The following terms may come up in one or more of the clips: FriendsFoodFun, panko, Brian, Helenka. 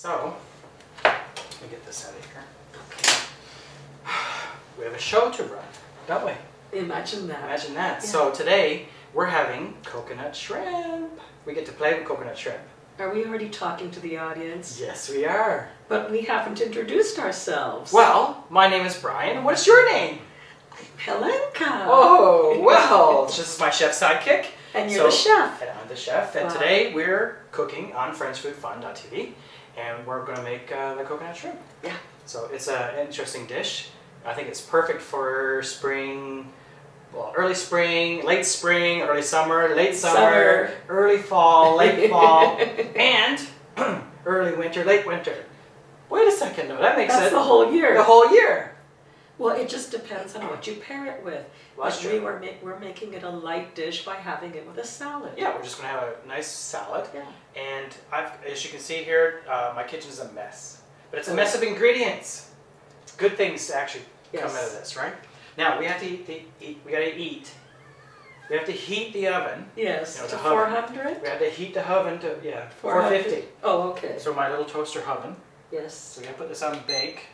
So, let me get this out of here. Okay. We have a show to run, don't we? Imagine that. Imagine that. Yeah. So today, we're having coconut shrimp. We get to play with coconut shrimp. Are we already talking to the audience? Yes, we are. But we haven't introduced ourselves. Well, my name is Brian. What's your name? I'm Helenka. Oh, well, just my chef sidekick. And you're the chef. And I'm the chef. And today we're cooking on FriendsFoodFun.tv. And we're going to make the coconut shrimp. Yeah. So it's an interesting dish. I think it's perfect for spring, well, early spring, early summer, late summer, early fall, late fall, and early winter, late winter. Wait a second, though. That makes sense. That's the whole year. The whole year. Well, it just depends on what you pair it with. Well, that's true. We're making it a light dish by having it with a salad. Yeah, we're just going to have a nice salad. Yeah. And as you can see here, my kitchen's a mess. But it's a mess of ingredients. Good things to actually come out of this, right? Now, we have to eat. We have to heat the oven. Yes, you know, to 400? We have to heat the oven to, yeah, 450. Oh, okay. So my little toaster oven. Yes. So we're going to put this on bake.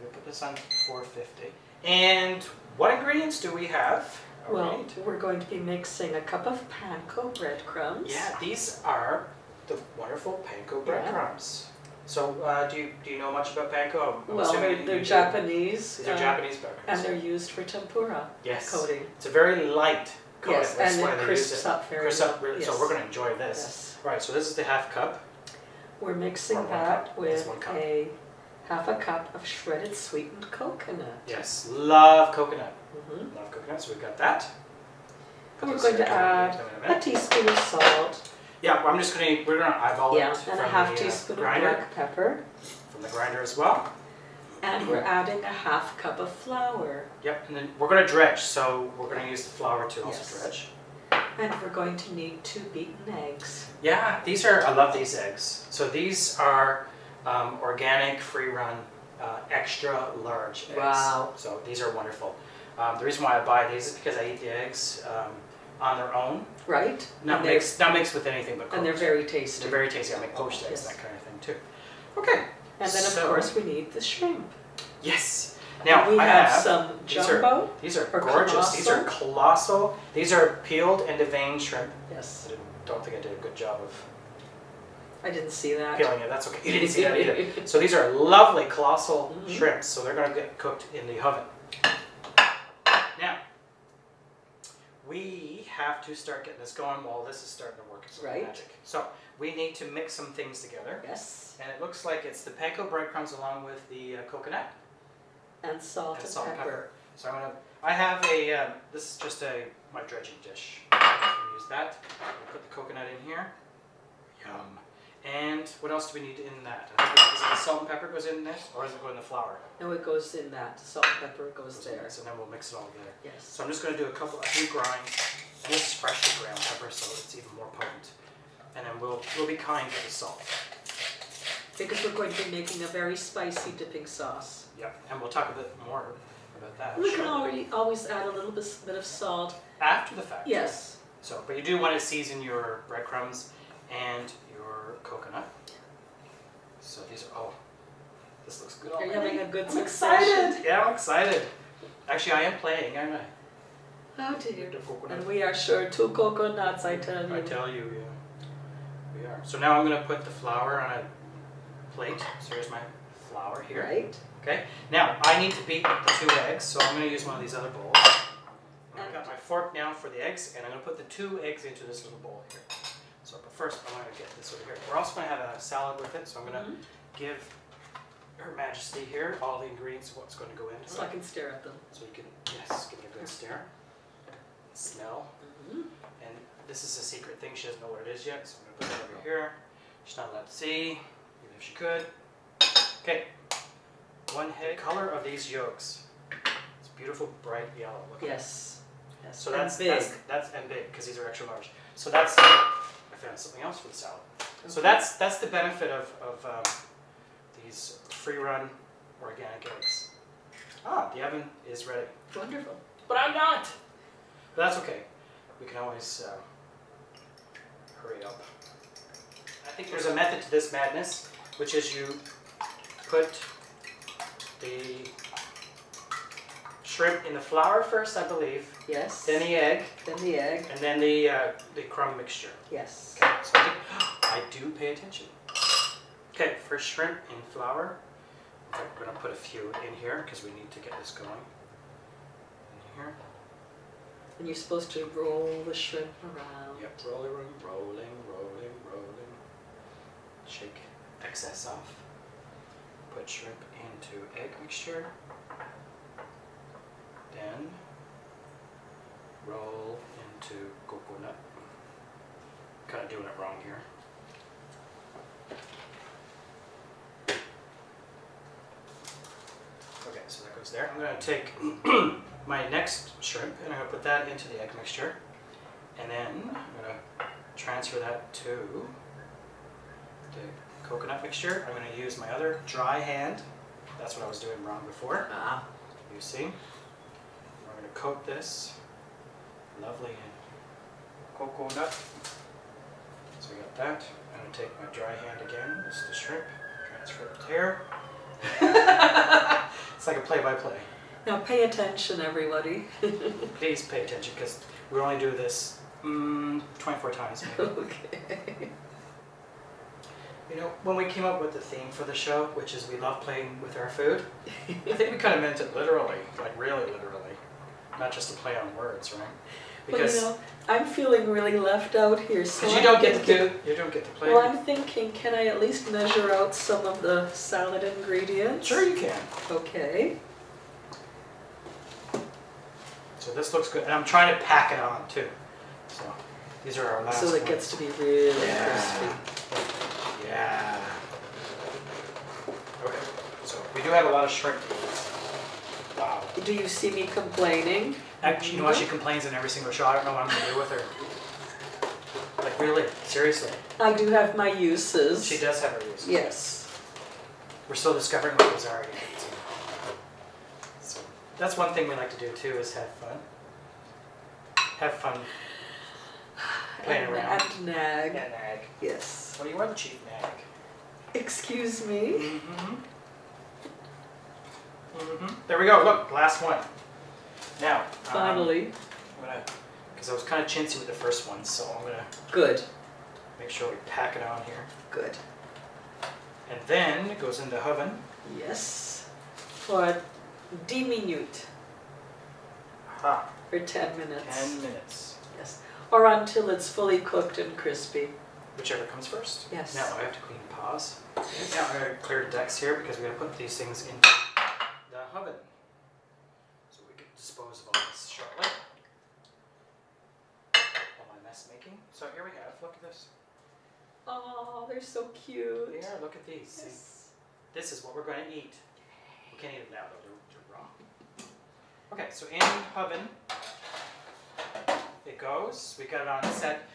We put this on 450. And what ingredients do we have? We're going to be mixing a cup of panko breadcrumbs. Yeah, these are the wonderful panko breadcrumbs. So, do you know much about panko? Well, they're Japanese. They're Japanese breadcrumbs. And they're used for tempura coating. It's a very light coating. Yes, that's and why it crisps up very well. Yes. So we're going to enjoy this. Yes. All right, so this is the half cup. We're mixing that with a... half a cup of shredded sweetened coconut. Yes, love coconut. Mm-hmm. Love coconut, so we've got that. And we're going to add a teaspoon of salt. Yeah, well, we're going to eyeball it. Yeah, and a half teaspoon of black pepper. From the grinder as well. And we're adding a half cup of flour. Yep, and then we're going to dredge, so we're going to use the flour to also dredge. And we're going to need 2 beaten eggs. Yeah, these are, I love these eggs. So these are... organic, free-run, extra large eggs. Wow. So these are wonderful. The reason why I buy these is because I eat the eggs on their own. Right. Not mixed with anything but cooked. And they're very tasty. They're very tasty. I make poached eggs, that kind of thing too. Okay. And then of course we need the shrimp. Yes. Now we have some jumbo. These are gorgeous. Colossal. These are colossal. These are peeled and deveined shrimp. Yes. I don't think I did a good job of... I didn't see that. Peeling it, that's okay. You didn't see that either. So these are lovely, colossal shrimps. So they're going to get cooked in the oven. Now, we have to start getting this going while this is starting to work. It's right. Magic. So we need to mix some things together. Yes. And it looks like it's the panko breadcrumbs along with the coconut. And salt and pepper. So I'm going to, this is just my dredging dish. I'm going to use that. I'm going to put the coconut in here. Yum. And what else do we need in that? Is it the salt and pepper goes in this, or does it go in the flour? No, it goes in that. The salt and pepper goes there. So then we'll mix it all together. Yes. So I'm just going to do a few grinds. And this is freshly ground pepper, so it's even more potent. And then we'll be kind to the salt. Because we're going to be making a very spicy dipping sauce. Yep. And we'll talk a bit more about that. We can always add a little bit of salt. After the fact. Yes. So, but you do want to season your breadcrumbs and your coconut. So these are, this looks good already. You're having a good succession. I'm excited. Yeah, I'm excited. Actually, I am playing, aren't I? Oh dear. And we are sure 2 coconuts, I tell you. I tell you, yeah. We are. So now I'm going to put the flour on a plate. So here's my flour here. Right. Okay. Now, I need to beat the 2 eggs, so I'm going to use one of these other bowls. I've got my fork now for the eggs, and I'm going to put the 2 eggs into this little bowl here. So, but first, I'm going to get this over here. We're also going to have a salad with it, so I'm going to give Her Majesty here all the ingredients of what's going to go into it. So I can stare at them. So you can, yes, give it a good stare. Smell. And this is a secret thing. She doesn't know what it is yet, so I'm going to put it over here. She's not allowed to see, even if she could. Okay. One head. The color of these yolks. It's beautiful, bright yellow. Look at that. Yes. So that's big. And big, because these are extra large. So that's... found something else for the salad. Okay. So that's the benefit of these free-run organic eggs. Ah, the oven is ready. Wonderful. But I'm not. But that's okay. We can always hurry up. I think there's a method to this madness, which is you put the shrimp in the flour first, I believe. Yes. Then the egg. Then the egg. And then the crumb mixture. Yes. Okay, so I do pay attention. Okay, first shrimp in flour. I'm going to put a few in here because we need to get this going. In here. And you're supposed to roll the shrimp around. Yep, rolling. Shake excess off. Put shrimp into egg mixture. Then roll into coconut. Kind of doing it wrong here. Okay, so that goes there. I'm going to take my next shrimp and I'm going to put that into the egg mixture. And then I'm going to transfer that to the coconut mixture. I'm going to use my other dry hand. That's what I was doing wrong before. You see? We're going to coat this lovely in coconut. So we got that. I'm going to take my dry hand again. This is the shrimp. Transfer it here. It's like a play-by-play. Now pay attention, everybody. Please pay attention, because we only do this 24 times. Maybe. Okay. You know, when we came up with the theme for the show, which is we love playing with our food, I think we kind of meant it literally, like really literally, not just a play on words, right? Because well, you know, I'm feeling really left out here. Because so you don't get to play. Well, I'm thinking, can I at least measure out some of the salad ingredients? Sure, you can. Okay. So this looks good, and I'm trying to pack it on too. So these are our last. So it ones. Gets to be really crispy. Yeah. Okay. So we do have a lot of shrimp. Wow. Do you see me complaining? Actually, you know what? She complains in every single show. I don't know what I'm going to do with her. Like, really? Seriously? I do have my uses. She does have her uses. Yes. We're still discovering what those are. So that's one thing we like to do, too, is have fun. Have fun. Playing around. And nag. And nag. Yes. Well, you are the chief nag. Excuse me? There we go. Look, last one. Now, finally, because I was kind of chintzy with the first one, so I'm going to make sure we pack it on here. Good. And then it goes in the oven. Yes. For 10 minutes. Aha. For 10 minutes. 10 minutes. Yes. Or until it's fully cooked and crispy. Whichever comes first. Yes. Now I have to clean the paws. Yes. Now I'm going to clear the decks here because we're going to put these things in the oven. Dispose of all this shortly. All my mess making. So here we have, look at this. Oh, they're so cute. They are, look at these. Yes. See? This is what we're going to eat. We can't eat them now though, they're raw. Okay, so in the oven it goes. We got it on set.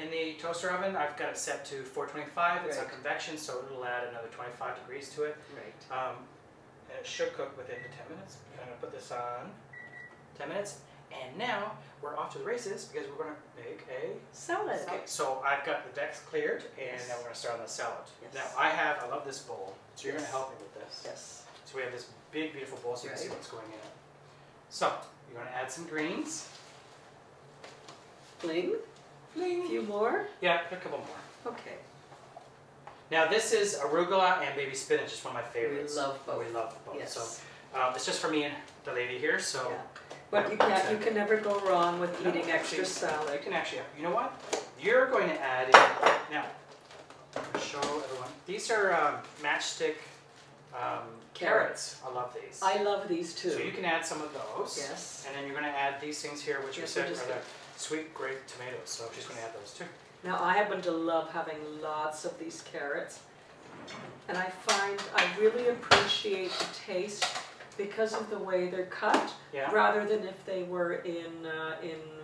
In the toaster oven, I've got it set to 425. Right. It's on convection, so it'll add another 25 degrees to it. Right. And it should cook within the 10 minutes. I'm going to put this on 10 minutes. And now we're off to the races because we're going to make a salad. Okay, so I've got the decks cleared and now we're going to start on the salad. Yes. Now I love this bowl. So you're going to help me with this. Yes. So we have this big, beautiful bowl so you can see what's going in it. So you're going to add some greens. Fling? Fling. A few more? Yeah, a couple more. Okay. Now this is arugula and baby spinach. It's one of my favorites. We love both. We love both. Yes. So it's just for me and the lady here. So, but you can never go wrong with eating extra salad. You can actually. You know what? You're going to add in now. I'm going to show everyone. These are matchstick carrots. I love these. I love these too. So you can add some of those. Yes. And then you're going to add these things here, which we said are the sweet grape tomatoes. So I'm just going to add those too. Now, I happen to love having lots of these carrots, and I find I really appreciate the taste because of the way they're cut, rather than if they were in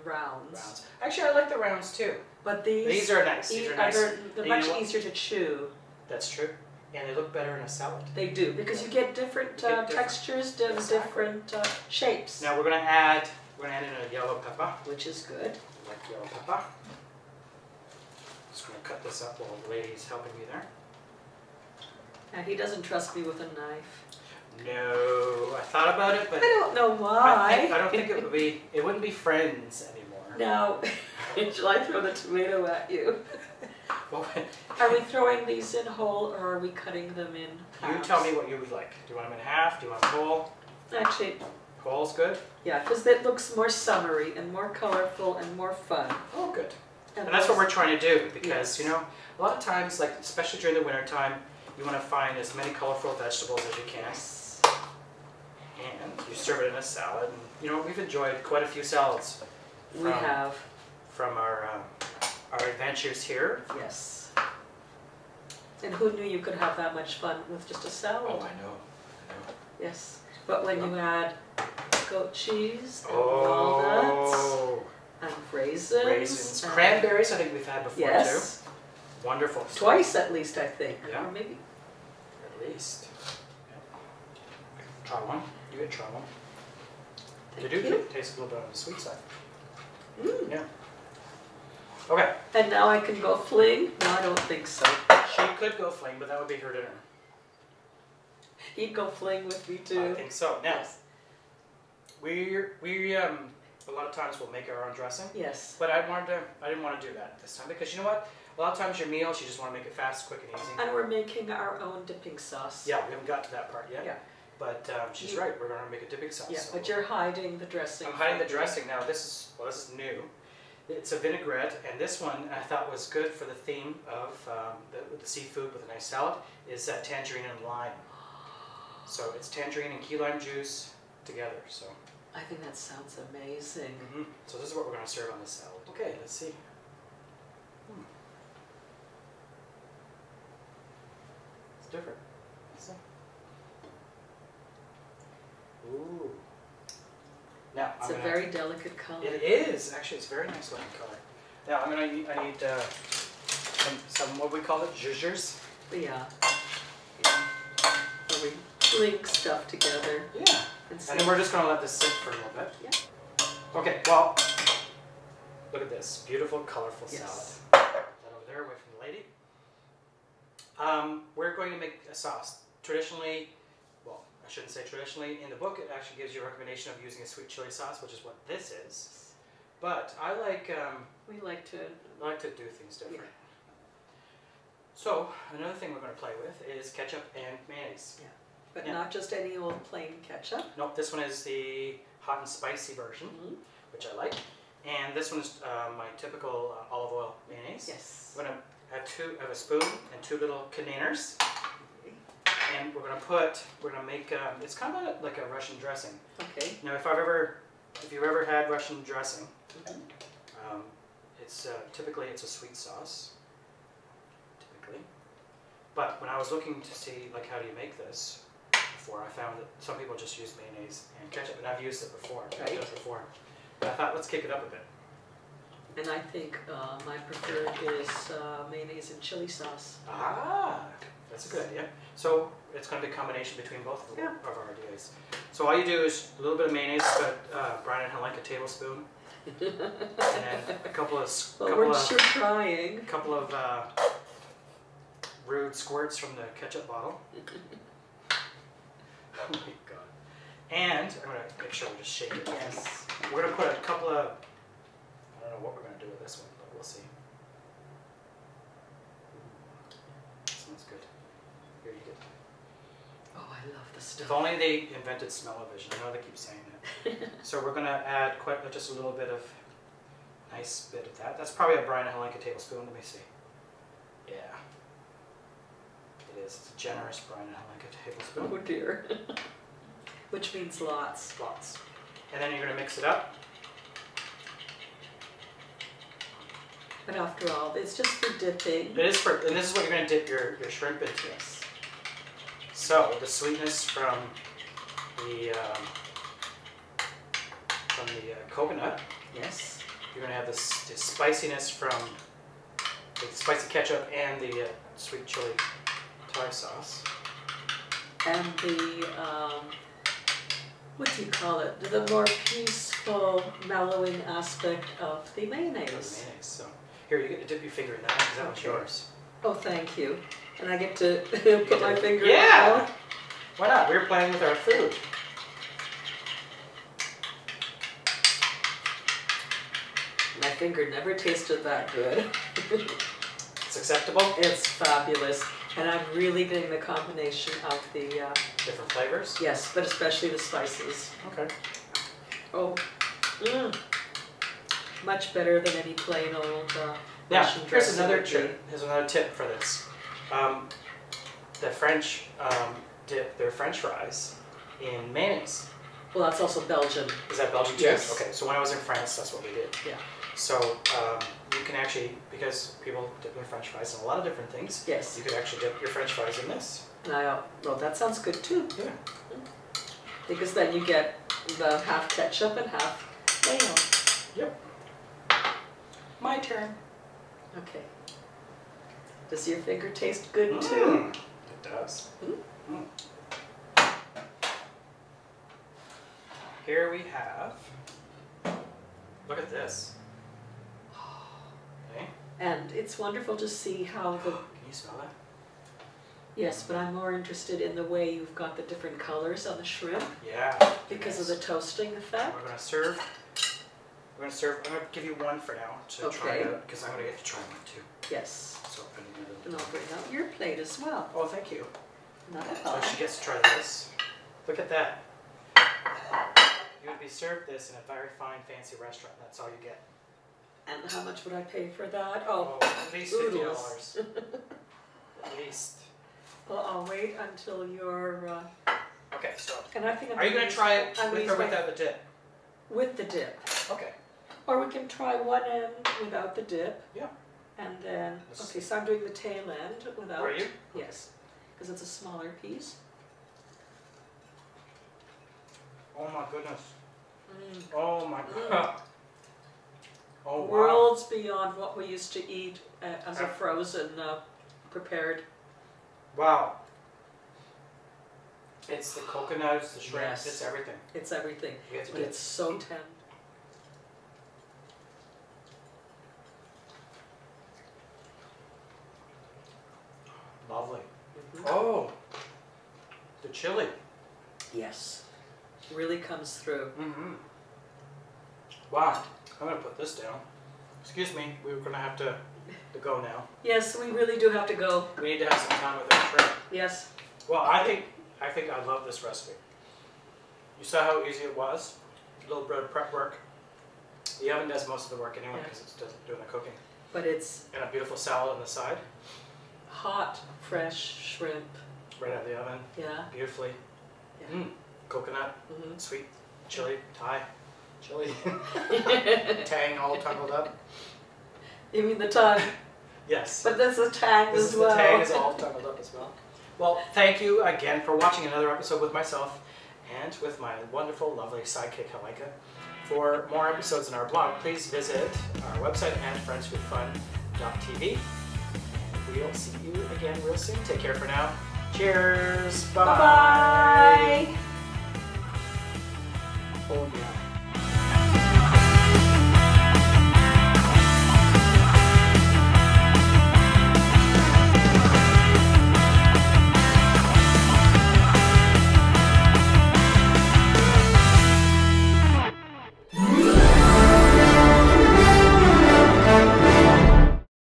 rounds. Actually, I like the rounds too. But these are nice. These are nice. They're much easier to chew. That's true. And they look better in a salad. They do, because you get different textures, different shapes. Now, we're going to add in a yellow pepper. Which is good. I like yellow pepper. Just going to cut this up while the lady's helping me there. And he doesn't trust me with a knife. No, I thought about it, but I don't know why. I don't think it would be. It wouldn't be friends anymore. No. Shall I throw the tomato at you? Are we throwing these in whole, or are we cutting them in half? You tell me what you would like. Do you want them in half? Do you want them whole? Actually, whole's good. Yeah, because it looks more summery and more colorful and more fun. Oh, good. And that's what we're trying to do, because yes, you know, a lot of times, like especially during the winter time, you want to find as many colorful vegetables as you can. Yes. And you serve it in a salad. And, you know, we've enjoyed quite a few salads. We have. From our adventures here. Yes. And who knew you could have that much fun with just a salad? Oh, I know. Yes. But when you add goat cheese and walnuts and raisins. And cranberries, I think we've had before too. Wonderful. Twice at least, I think. Yeah. Or maybe. At least. Try one. You can try one. They do taste a little bit on the sweet side. Mm. Yeah. Okay. And now I can go fling? No, I don't think so. She could go fling, but that would be her dinner. He'd go fling with me too. I think so. Now, yes. we a lot of times we'll make our own dressing. Yes. But I didn't want to do that this time, because you know what? A lot of times your meals, you just want to make it fast, quick, and easy. And we're making our own dipping sauce. Yeah, we haven't got to that part yet. Yeah. But she's right. We're going to make a dipping sauce. Yeah, so but you're hiding the dressing. I'm hiding the dressing now. This is new. It's a vinaigrette, and this one I thought was good for the theme of the seafood with a nice salad is that tangerine and lime. So it's tangerine and key lime juice together. So I think that sounds amazing. Mm-hmm. So this is what we're going to serve on the salad. Okay, let's see. Hmm. It's different. Ooh. Now, it's a very delicate color. It is. Actually, it's a very nice looking color. Now, I need some what we call it, zhuzhers. Yeah. So we link stuff together. Yeah. And then we're just going to let this sit for a little bit. Yeah. Okay, well, look at this. Beautiful, colorful salad. Put that over there, away from the lady. We're going to make a sauce. Traditionally, I shouldn't say traditionally. In the book, it actually gives you a recommendation of using a sweet chili sauce, which is what this is. But I like. We like to do things different. Yeah. So another thing we're going to play with is ketchup and mayonnaise. Yeah, but not just any old plain ketchup. Nope, this one is the hot and spicy version, which I like, and this one is my typical olive oil mayonnaise. Yes. I'm going to have a spoon and two little containers. And we're gonna make it's kind of like a Russian dressing. Okay. Now, if you've ever had Russian dressing, it's typically a sweet sauce. Typically, but when I was looking to see like how do you make this before, I found that some people just use mayonnaise and ketchup, and I've used it before. But I thought let's kick it up a bit. And I think my preferred is mayonnaise and chili sauce. Ah. That's a good idea. So it's going to be a combination between both of our ideas. So all you do is a little bit of mayonnaise, but Brian and Helenka, a tablespoon, and then a couple of rude squirts from the ketchup bottle. Oh my god! And I'm going to make sure we just shake it. Yes. We're going to put a couple of I don't know what we're going to do with this one, but we'll see. Smells good. Here you go. Oh, I love this stuff. If only they invented smell-o-vision. I know they keep saying that. So we're going to add just a little bit of, nice bit of that. That's probably a Brian and Helenka tablespoon. Let me see. Yeah. It is. It's a generous Brian and Helenka tablespoon. Oh dear. Which means lots. Lots. And then you're going to mix it up. But after all, it's just for dipping. It is for, and this is what you're going to dip your shrimp into. Yes. So the sweetness from the coconut. Yes. You're going to have the spiciness from the spicy ketchup and the sweet chili Thai sauce. And the what do you call it? The more peaceful, mellowing aspect of the mayonnaise. So here, you get to dip your finger in that because that was yours. Oh, thank you. And I get to put my finger in the bowl. Why not? We're playing with our food. My finger never tasted that good. It's acceptable? It's fabulous. And I'm really getting the combination of the... different flavors? Yes, but especially the spices. Okay. Oh. Mmm. Much better than any plain old... Now, here's another trick. Here's another tip for this. The French dip their French fries in mayonnaise. Well, that's also Belgian. Is that Belgian too? Yes. Okay, so when I was in France, that's what we did. Yeah. So you can actually, because people dip their French fries in a lot of different things. Yes. You could actually dip your French fries in this. Well, that sounds good too. Yeah. Because then you get the half ketchup and half mayo. Yep. My turn. Okay. Does your finger taste good too? It does. Here we have, look at this. Okay. And it's wonderful to see how the... Can you smell that? Yes, but I'm more interested in the way you've got the different colors on the shrimp. Yeah. Because of the toasting effect. We're going to serve. I'm going to give you one for now to try it out, because I'm going to get to try one too. Yes. So and I'll bring out your plate as well. Oh, thank you. Not at all. So she gets to try this. Look at that. You would be served this in a very fine, fancy restaurant. That's all you get. And how much would I pay for that? Oh, at least $50. At least. Well, I'll wait until you're... Okay, so... And I think I'm you going to try it with or without the dip? With the dip. Okay. Or we can try one end without the dip. Yeah. And then... Okay, so I'm doing the tail end without... Are you? Yes. Because it's a smaller piece. Oh my goodness. Mm. Oh my God. Oh wow. Worlds beyond what we used to eat as a frozen prepared. Wow. It's the coconut, it's the shrimp, it's everything. It's everything. But it's so tender. Lovely. Mm-hmm. Oh, the chili. Yes. Really comes through. Mm-hmm. Wow. I'm going to put this down. Excuse me, we're going to have to go now. Yes, we really do have to go. We need to have some time with our shrimp. Yes. Well, I think I love this recipe. You saw how easy it was? A little bit of prep work. The oven does most of the work anyway because it's doing the cooking. But it's... And a beautiful salad on the side. Hot, fresh shrimp. Right out of the oven. Yeah. Beautifully. Yeah. Mm. Coconut, sweet, chili, Thai, chili, tang all tangled up. You mean the tongue? Yes. But this is the tang as well. The tang is all tangled up as well. Well, thank you again for watching another episode with myself and with my wonderful, lovely sidekick, Helenka. For more episodes in our blog, please visit our website at FriendsFoodFun.tv. We'll see you again real soon. Take care for now. Cheers. Bye-bye. Oh yeah.